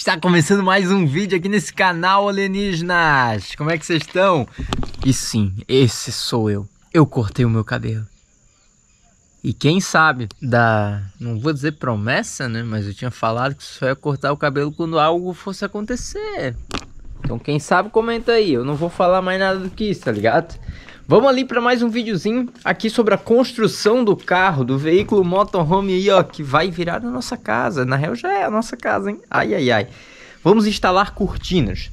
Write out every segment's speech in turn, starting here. Está começando mais um vídeo aqui nesse canal, alienígenas. Como é que vocês estão? E sim, esse sou eu. Eu cortei o meu cabelo. E quem sabe da... não vou dizer promessa, né? Mas eu tinha falado que só ia cortar o cabelo quando algo fosse acontecer. Então quem sabe comenta aí. Eu não vou falar mais nada do que isso, tá ligado? Vamos ali para mais um videozinho aqui sobre a construção do carro, do veículo motorhome aí, ó, que vai virar a nossa casa. Na real já é a nossa casa, hein? Ai, ai, ai. Vamos instalar cortinas.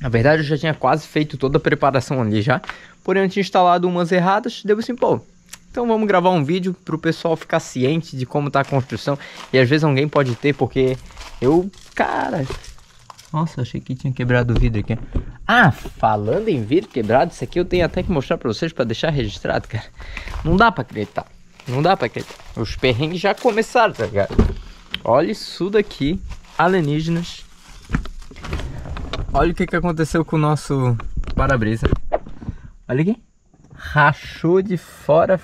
Na verdade eu já tinha quase feito toda a preparação ali já, porém eu tinha instalado umas erradas, deu assim, pô... Então vamos gravar um vídeo pro pessoal ficar ciente de como tá a construção. E às vezes alguém pode ter, porque eu... Cara... Nossa, achei que tinha quebrado o vidro aqui. Ah, falando em vidro quebrado, isso aqui eu tenho até que mostrar pra vocês, pra deixar registrado, cara. Não dá pra acreditar. Não dá pra acreditar. Os perrengues já começaram, tá ligado? Olha isso daqui, alienígenas. Olha o que que aconteceu com o nosso para-brisa. Olha aqui. Rachou de fora.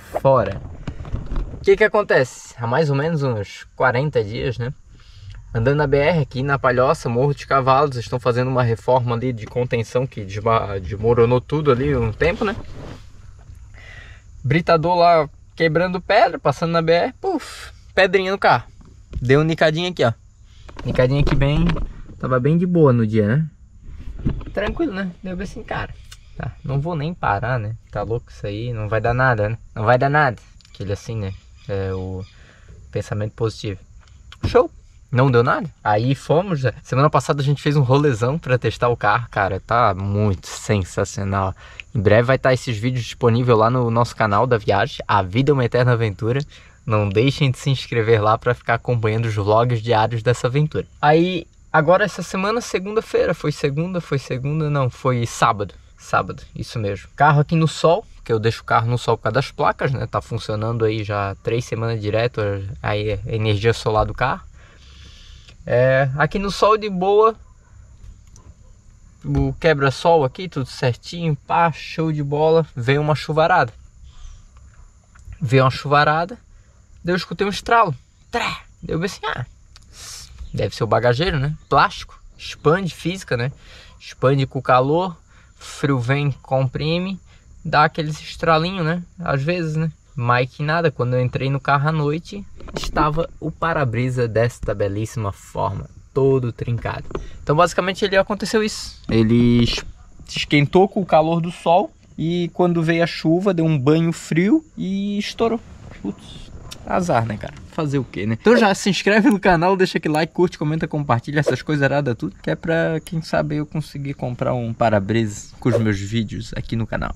O que que acontece? Há mais ou menos uns 40 dias, né? Andando na BR aqui na Palhoça, Morro dos Cavalos, estão fazendo uma reforma ali de contenção que desmoronou tudo ali um tempo, né? Britador lá quebrando pedra, passando na BR, puf, pedrinha no carro. Deu nicadinha aqui, ó. Nicadinha aqui bem, tava bem de boa no dia, né? Tranquilo, né? Deu assim, cara. Tá, não vou nem parar, né? Tá louco isso aí, não vai dar nada, né? Não vai dar nada. Aquele assim, né? É o pensamento positivo. Show! Não deu nada. Aí fomos, né? Semana passada a gente fez um rolezão pra testar o carro, cara. Tá muito sensacional. Em breve vai estar esses vídeos disponíveis lá no nosso canal da viagem, A Vida é uma Eterna Aventura. Não deixem de se inscrever lá pra ficar acompanhando os vlogs diários dessa aventura. Aí, agora essa semana, segunda-feira. Foi sábado. Sábado, isso mesmo. Carro aqui no sol, que eu deixo o carro no sol por causa das placas, né? Tá funcionando aí já 3 semanas direto aí a energia solar do carro. É, aqui no sol de boa, o quebra-sol aqui, tudo certinho, pá, show de bola. Veio uma chuvarada, eu escutei um estralo. Deu bem assim, ah, deve ser o bagageiro, né? Plástico, expande física, né? Expande com calor. Frio vem, comprime, dá aqueles estralinhos, né? Às vezes, né? Mais que nada, quando eu entrei no carro à noite, estava o para-brisa desta belíssima forma, todo trincado. Então, basicamente, ele aconteceu isso. Ele esquentou com o calor do sol e quando veio a chuva, deu um banho frio e estourou. Putz, azar, né, cara? Fazer o quê, né? Então já se inscreve no canal, deixa aquele like, curte, comenta, compartilha, essas coisas aradas tudo, que é pra, quem sabe, eu conseguir comprar um para-brisa com os meus vídeos aqui no canal.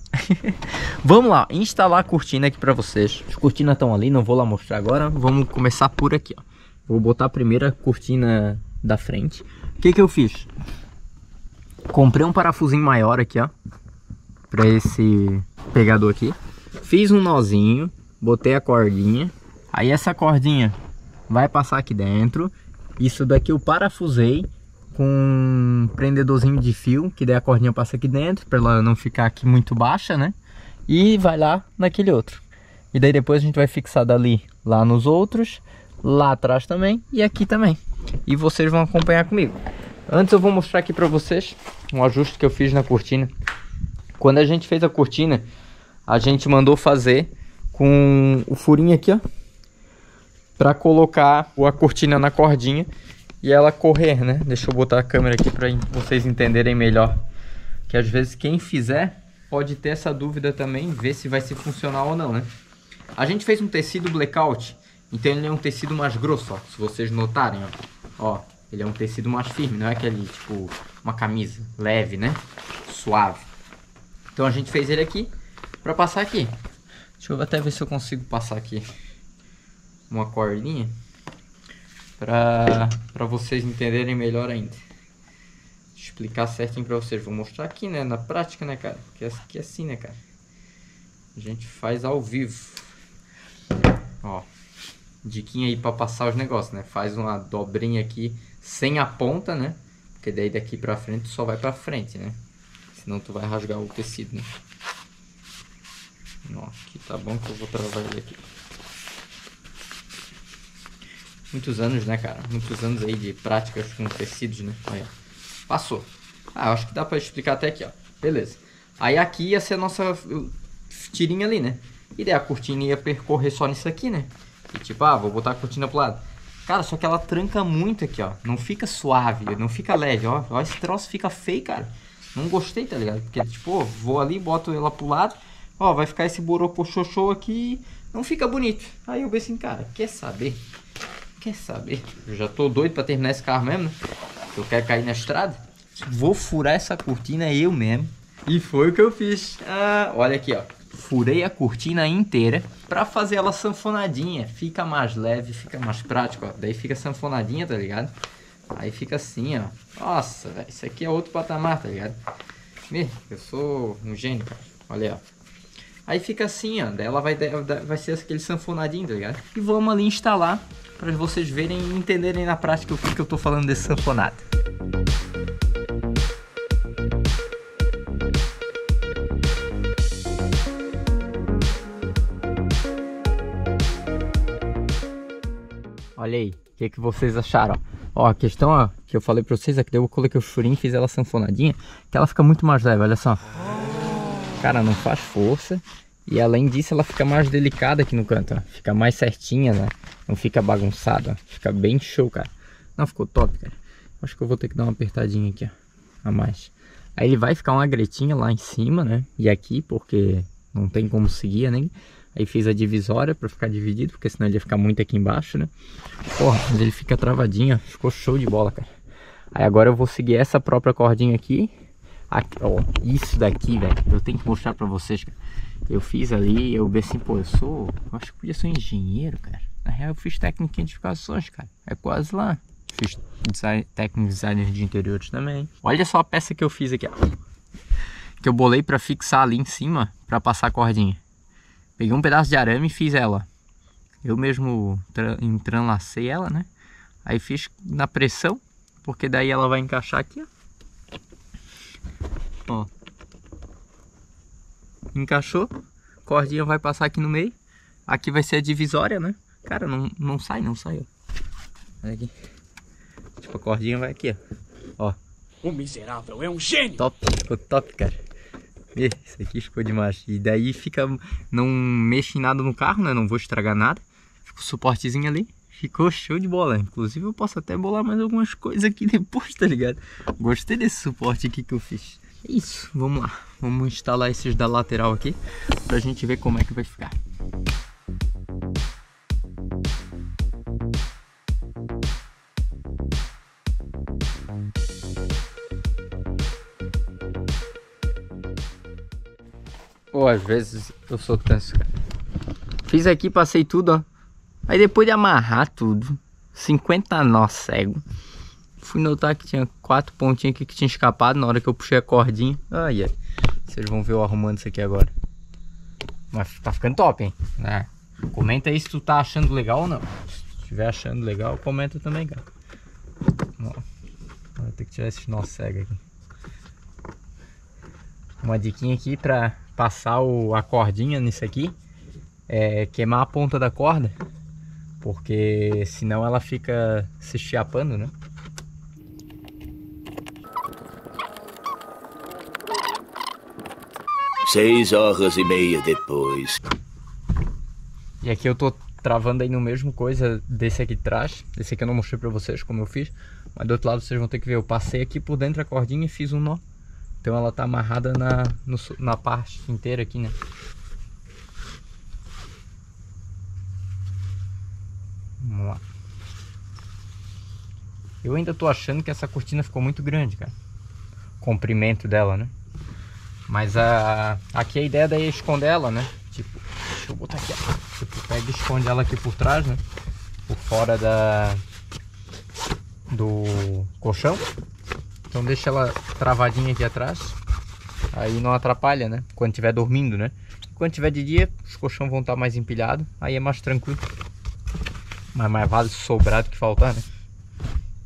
Vamos lá, instalar a cortina aqui pra vocês. As cortinas estão ali, não vou lá mostrar agora, vamos começar por aqui, ó. Vou botar a primeira cortina da frente. O que que eu fiz? Comprei um parafusinho maior aqui, ó, pra esse pegador aqui. Fiz um nozinho, botei a cordinha. Aí essa cordinha vai passar aqui dentro. Isso daqui eu parafusei com um prendedorzinho de fio, que daí a cordinha passa aqui dentro, para ela não ficar aqui muito baixa, né? E vai lá naquele outro. E daí depois a gente vai fixar dali, lá nos outros, lá atrás também e aqui também. E vocês vão acompanhar comigo. Antes eu vou mostrar aqui para vocês um ajuste que eu fiz na cortina. Quando a gente fez a cortina, a gente mandou fazer com o furinho aqui, ó, para colocar a cortina na cordinha e ela correr, né? Deixa eu botar a câmera aqui para vocês entenderem melhor. Que às vezes quem fizer pode ter essa dúvida também, ver se vai ser funcional ou não, né? A gente fez um tecido blackout, então ele é um tecido mais grosso, ó. Se vocês notarem, ó, ele é um tecido mais firme, não é aquele tipo uma camisa leve, né? Suave. Então a gente fez ele aqui para passar aqui. Deixa eu até ver se eu consigo passar aqui uma cordinha para vocês entenderem melhor ainda. Explicar certinho para vocês. Vou mostrar aqui, né, na prática, né, cara? Porque aqui é assim, né, cara? A gente faz ao vivo. Ó, diquinha aí para passar os negócios, né? Faz uma dobrinha aqui sem a ponta, né? Porque daí daqui para frente tu só vai para frente, né? Senão tu vai rasgar o tecido, né? Ó, aqui tá bom que eu vou travar ele aqui. Muitos anos, né, cara? Muitos anos aí de práticas com tecidos, né? Aí, passou. Ah, acho que dá pra explicar até aqui, ó. Beleza. Aí aqui ia ser a nossa tirinha ali, né? E daí a cortina ia percorrer só nisso aqui, né? E tipo, ah, vou botar a cortina pro lado. Cara, só que ela tranca muito aqui, ó. Não fica suave, não fica leve, ó. Ó, esse troço fica feio, cara. Não gostei, tá ligado? Porque, tipo, vou ali, boto ela pro lado. Ó, vai ficar esse borocochochô aqui. Não fica bonito. Aí eu pensei assim, cara, quer saber? Quer saber? Eu já tô doido pra terminar esse carro mesmo, né? Eu quero cair na estrada. Vou furar essa cortina eu mesmo. E foi o que eu fiz. Ah, olha aqui, ó. Furei a cortina inteira pra fazer ela sanfonadinha. Fica mais leve, fica mais prático, ó. Daí fica sanfonadinha, tá ligado? Aí fica assim, ó. Nossa, velho. Isso aqui é outro patamar, tá ligado? Meu, eu sou um gênio, cara. Olha aí, ó. Aí fica assim, ó. Daí ela vai ser aquele sanfonadinho, tá ligado? E vamos ali instalar pra vocês verem e entenderem na prática o que eu tô falando desse sanfonado. Olha aí, o que vocês acharam? Ó, a questão ó, que eu falei pra vocês é que eu coloquei o furinho e fiz ela sanfonadinha, que ela fica muito mais leve, olha só. Cara, não faz força e além disso ela fica mais delicada aqui no canto, ó. Fica mais certinha, né? Não fica bagunçada, ó. Fica bem show, cara. Não, ficou top, cara. Acho que eu vou ter que dar uma apertadinha aqui, ó, a mais. Aí ele vai ficar uma gretinha lá em cima, né? E aqui, porque não tem como seguir, né? Aí fiz a divisória pra ficar dividido, porque senão ele ia ficar muito aqui embaixo, né? Porra, mas ele fica travadinho, ó. Ficou show de bola, cara. Aí agora eu vou seguir essa própria cordinha aqui. Aqui ó, isso daqui, velho, eu tenho que mostrar pra vocês, cara. Eu fiz ali, eu vi assim, pô, eu acho que podia ser um engenheiro, cara. Na real eu fiz técnico em edificações, cara. É quase lá. Fiz design, técnico em design de interiores também. Olha só a peça que eu fiz aqui, ó. Que eu bolei pra fixar ali em cima, pra passar a cordinha. Peguei um pedaço de arame e fiz ela. Eu mesmo entranlacei ela, né? Aí fiz na pressão, porque daí ela vai encaixar aqui, ó. Ó. Encaixou. Cordinha vai passar aqui no meio. Aqui vai ser a divisória, né? Cara, não sai, ó. Olha aqui. Tipo, a cordinha vai aqui, ó. Ó. O miserável é um gênio! Top, ficou top, cara. Isso aqui ficou demais. E daí fica... Não mexe em nada no carro, né? Não vou estragar nada. Fica o suportezinho ali. Ficou show de bola. Inclusive eu posso até bolar mais algumas coisas aqui depois, tá ligado? Gostei desse suporte aqui que eu fiz. É isso. Vamos lá. Vamos instalar esses da lateral aqui. Pra gente ver como é que vai ficar. Pô, às vezes eu sou tenso, cara. Fiz aqui, passei tudo, ó. Aí depois de amarrar tudo, 50 nós cego. Fui notar que tinha 4 pontinhos aqui que tinha escapado na hora que eu puxei a cordinha. Ai, ai. Vocês vão ver eu arrumando isso aqui agora. Mas tá ficando top, hein? É. Comenta aí se tu tá achando legal ou não. Se tu estiver achando legal, comenta também, cara. Vou ter que tirar esses nós cego aqui. Uma diquinha aqui pra... passar a cordinha nisso aqui é queimar a ponta da corda, porque senão ela fica se chiapando, né? Seis horas e meia depois. E aqui eu tô travando aí no mesmo coisa desse aqui atrás. Esse aqui eu não mostrei pra vocês como eu fiz, mas do outro lado vocês vão ter que ver. Eu passei aqui por dentro da cordinha e fiz um nó. Então ela tá amarrada na parte inteira aqui, né? Vamos lá. Eu ainda tô achando que essa cortina ficou muito grande, cara. O comprimento dela, né? Mas aqui a ideia daí é esconder ela, né? Tipo, deixa eu botar aqui. Tipo, pega e esconde ela aqui por trás, né? Por fora do colchão. Então deixa ela travadinha aqui atrás. Aí não atrapalha, né? Quando estiver dormindo, né? Quando tiver de dia, os colchões vão estar mais empilhados. Aí é mais tranquilo. Mas mais vale sobrar do que faltar, né?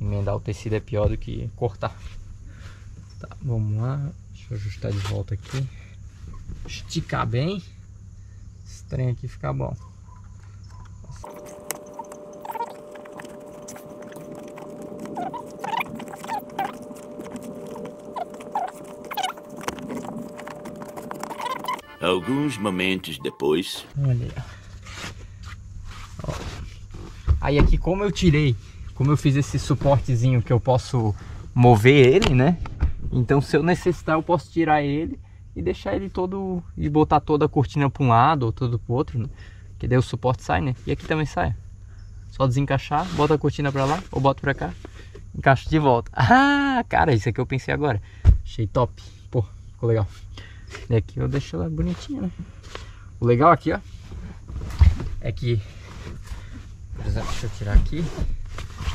Emendar o tecido é pior do que cortar. Tá, vamos lá. Deixa eu ajustar de volta aqui. Esticar bem. Esse trem aqui fica bom. Alguns momentos depois... Olha. Ó. Aí aqui, como eu tirei, como eu fiz esse suportezinho que eu posso mover ele, né? Então, se eu necessitar, eu posso tirar ele e deixar ele todo... E botar toda a cortina para um lado ou todo para o outro, né? Que daí o suporte sai, né? E aqui também sai. Só desencaixar, bota a cortina para lá ou bota para cá. Encaixa de volta. Ah, cara, isso aqui eu pensei agora. Achei top. Pô, ficou legal. E aqui eu deixo ela bonitinha, né? O legal aqui, ó, é que... Por exemplo, deixa eu tirar aqui.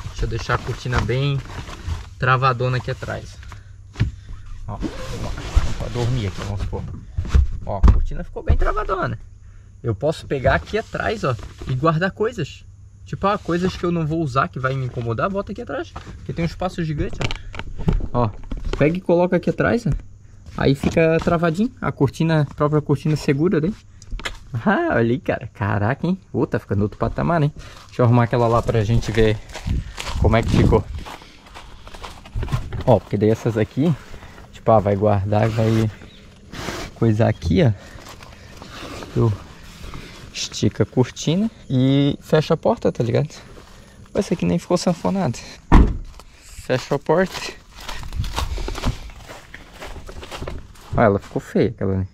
Deixa eu deixar a cortina bem travadona aqui atrás. Ó, pra dormir aqui, vamos supor. Ó, a cortina ficou bem travadona. Eu posso pegar aqui atrás, ó, e guardar coisas. Tipo, ó, coisas que eu não vou usar, que vai me incomodar, bota aqui atrás. Porque tem um espaço gigante, ó. Ó, pega e coloca aqui atrás, ó. Aí fica travadinho. A cortina, a própria cortina segura, né? Ah, olha aí, cara. Caraca, hein? Ô, tá ficando outro patamar, hein? Deixa eu arrumar aquela lá pra gente ver como é que ficou. Ó, porque daí essas aqui, tipo, ó, vai guardar, vai coisar aqui, ó. Eu... Estica a cortina e fecha a porta, tá ligado? Essa aqui nem ficou sanfonada. Fecha a porta. Olha, ela ficou feia, aquela, né?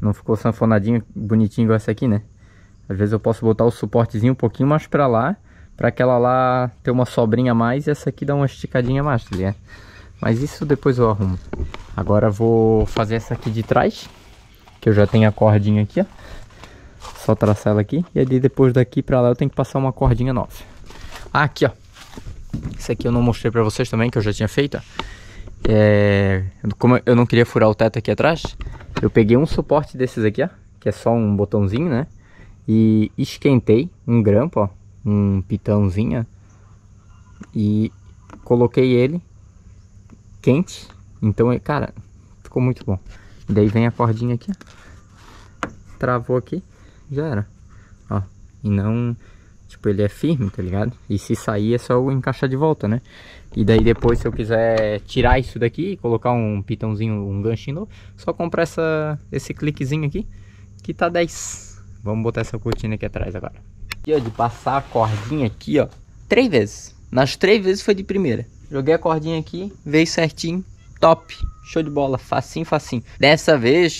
Não ficou sanfonadinho, bonitinho igual essa aqui, né? Às vezes eu posso botar o suportezinho um pouquinho mais pra lá, pra aquela lá ter uma sobrinha a mais e essa aqui dar uma esticadinha a mais, tá ligado? Mas isso depois eu arrumo. Agora vou fazer essa aqui de trás, que eu já tenho a cordinha aqui, ó. Só traçar ela aqui. E aí depois daqui pra lá eu tenho que passar uma cordinha nova. Ah, aqui, ó. Isso aqui eu não mostrei pra vocês também, que eu já tinha feito, ó. É... Como eu não queria furar o teto aqui atrás, eu peguei um suporte desses aqui, ó. Que é só um botãozinho, né? E esquentei um grampo, ó. Um pitãozinho, ó. E coloquei ele quente. Então, cara, ficou muito bom. E daí vem a cordinha aqui, ó. Travou aqui. Já era, ó, e não, tipo, ele é firme, tá ligado? E se sair é só eu encaixar de volta, né? E daí depois, se eu quiser tirar isso daqui e colocar um pitãozinho, um ganchinho novo, só comprar esse cliquezinho aqui, que tá 10. Vamos botar essa cortina aqui atrás agora. E ó, de passar a cordinha aqui, ó, 3 vezes. Nas 3 vezes foi de primeira. Joguei a cordinha aqui, veio certinho, top. Show de bola, facinho, facinho. Dessa vez,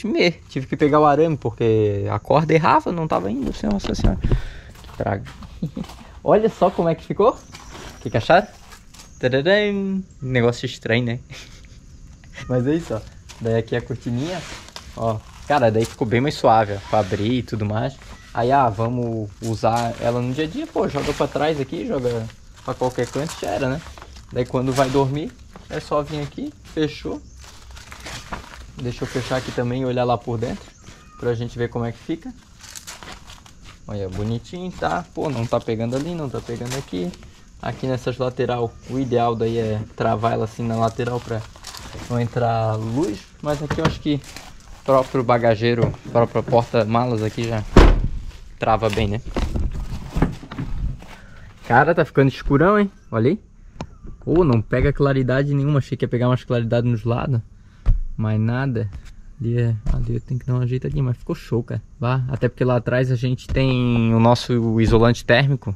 tive que pegar o arame, porque a corda errava, não tava indo. Nossa senhora, que praga. Olha só como é que ficou. O que acharam? Tadadam. Negócio estranho, né? Mas é isso, ó. Daí aqui a cortininha, ó. Cara, daí ficou bem mais suave, ó, pra abrir e tudo mais. Aí, ah, vamos usar ela no dia a dia. Pô, joga pra trás aqui, joga pra qualquer canto, já era, né? Daí quando vai dormir, é só vir aqui, fechou. Deixa eu fechar aqui também e olhar lá por dentro, pra gente ver como é que fica. Olha, bonitinho, tá? Pô, não tá pegando ali, não tá pegando aqui. Aqui nessas lateral, o ideal daí é travar ela assim na lateral pra não entrar luz. Mas aqui eu acho que o próprio bagageiro, a própria porta-malas aqui já trava bem, né? Cara, tá ficando escurão, hein? Olha aí. Pô, não pega claridade nenhuma. Achei que ia pegar mais claridade nos lados. Mas nada, ali eu tenho que dar uma ajeitadinha, mas ficou show, cara. Vá. Até porque lá atrás a gente tem o nosso isolante térmico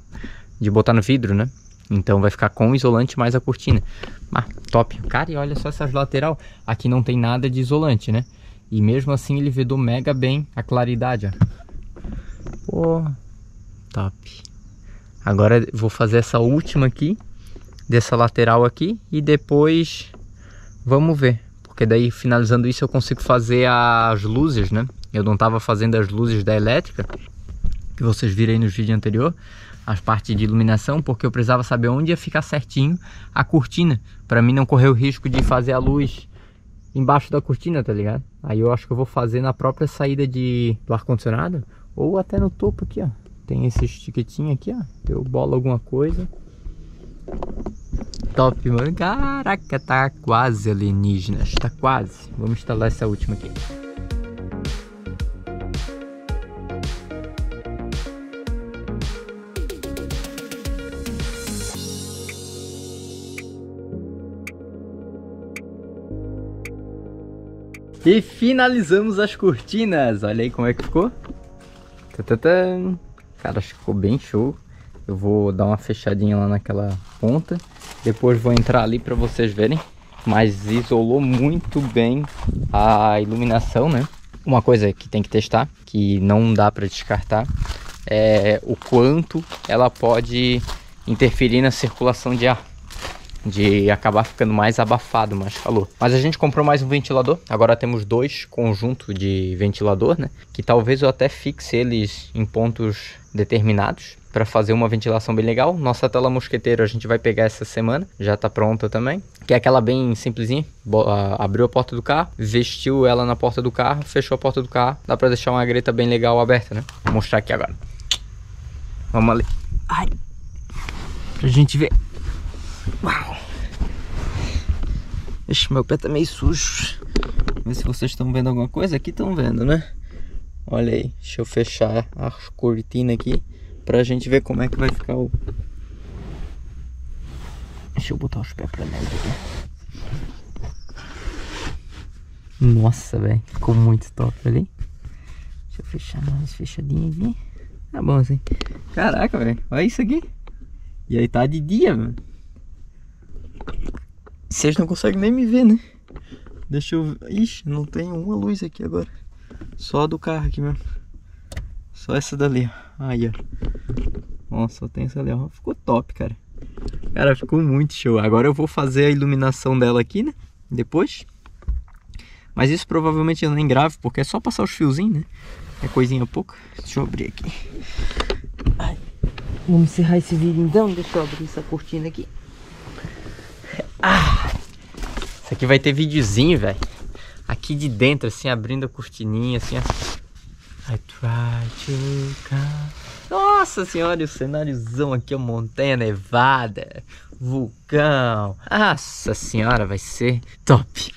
de botar no vidro, né? Então vai ficar com o isolante mais a cortina. Ah, top. Cara, e olha só essas lateral. Aqui não tem nada de isolante, né? E mesmo assim ele vedou mega bem a claridade, ó. Pô, top. Agora vou fazer essa última aqui, dessa lateral aqui, e depois vamos ver. Porque daí, finalizando isso, eu consigo fazer as luzes, né? Eu não estava fazendo as luzes da elétrica, que vocês viram aí no vídeo anterior, as partes de iluminação, porque eu precisava saber onde ia ficar certinho a cortina, para mim não correr o risco de fazer a luz embaixo da cortina, tá ligado? Aí eu acho que eu vou fazer na própria saída do ar-condicionado, ou até no topo aqui, ó. Tem esse etiquetinho aqui, ó, eu bolo alguma coisa. Top, mano. Caraca, tá quase, alienígenas. Tá quase. Vamos instalar essa última aqui. E finalizamos as cortinas. Olha aí como é que ficou. Cara, acho que ficou bem show. Eu vou dar uma fechadinha lá naquela ponta. Depois vou entrar ali para vocês verem. Mas isolou muito bem a iluminação, né? Uma coisa que tem que testar, que não dá para descartar, é o quanto ela pode interferir na circulação de ar, de acabar ficando mais abafado, mais calor. Mas a gente comprou mais um ventilador, agora temos dois conjuntos de ventilador, né? Que talvez eu até fixe eles em pontos determinados para fazer uma ventilação bem legal. Nossa tela mosqueteira a gente vai pegar essa semana, já tá pronta também, que é aquela bem simplesinha. Abriu a porta do carro, vestiu ela na porta do carro, fechou a porta do carro, dá para deixar uma greta bem legal aberta, né? Vou mostrar aqui agora. Vamos ali. Ai. Pra gente ver. Uau. Ixi, meu pé tá meio sujo. Vê se vocês estão vendo alguma coisa. Aqui estão vendo, né? Olha aí, deixa eu fechar a cortina aqui pra gente ver como é que vai ficar o... Deixa eu botar os pés pra dentro aqui. Nossa, velho, ficou muito top ali. Deixa eu fechar mais fechadinho aqui. Tá bom assim. Caraca, velho, olha isso aqui. E aí tá de dia, velho. Vocês não conseguem nem me ver, né? Deixa eu ver. Ixi, não tem uma luz aqui agora. Só a do carro aqui mesmo. Só essa dali, ó. Aí, ó. Nossa, só tem essa ali, ó. Ficou top, cara. Cara, ficou muito show. Agora eu vou fazer a iluminação dela aqui, né? Depois. Mas isso provavelmente eu nem gravo, porque é só passar os fiozinhos, né? É coisinha pouca. Deixa eu abrir aqui. Ai. Vamos encerrar esse vídeo então. Deixa eu abrir essa cortina aqui. Ah, isso aqui vai ter videozinho, velho. Aqui de dentro, assim, abrindo a cortininha, assim, ó. I try to come. Nossa senhora, e o cenáriozão aqui, ó, montanha nevada, vulcão. Nossa senhora, vai ser top.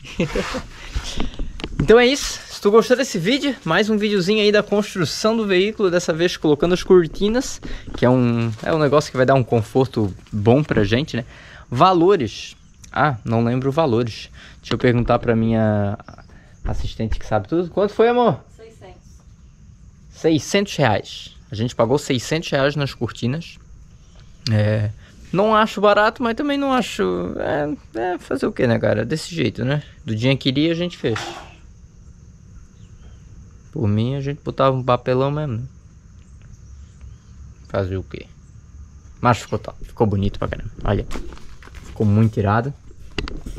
Então é isso. Se tu gostou desse vídeo, mais um videozinho aí da construção do veículo, dessa vez colocando as cortinas, que é um negócio que vai dar um conforto bom pra gente, né? Valores. Ah, não lembro valores. Deixa eu perguntar pra minha assistente que sabe tudo. Quanto foi, amor? 600. 600 reais. A gente pagou 600 reais nas cortinas. É, não acho barato, mas também não acho... É fazer o que, né, cara? Desse jeito, né? Do dia que iria, a gente fez. Por mim, a gente botava um papelão mesmo, né? Fazer o quê? Mas ficou top. Ficou bonito pra caramba. Olha. Ficou muito irado.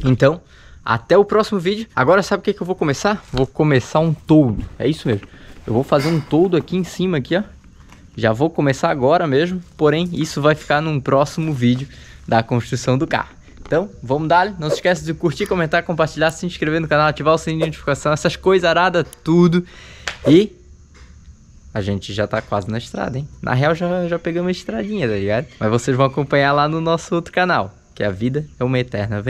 Então, até o próximo vídeo. Agora sabe o que eu vou começar? Vou começar um toldo. É isso mesmo. Eu vou fazer um toldo aqui em cima, aqui, ó. Já vou começar agora mesmo. Porém, isso vai ficar num próximo vídeo da construção do carro. Então, vamos dar. Não se esqueça de curtir, comentar, compartilhar, se inscrever no canal, ativar o sininho de notificação. Essas coisas aradas, tudo. E a gente já tá quase na estrada, hein? Na real, já pegamos a estradinha, tá ligado? Mas vocês vão acompanhar lá no nosso outro canal, que é A Vida é uma Eterna Aventura.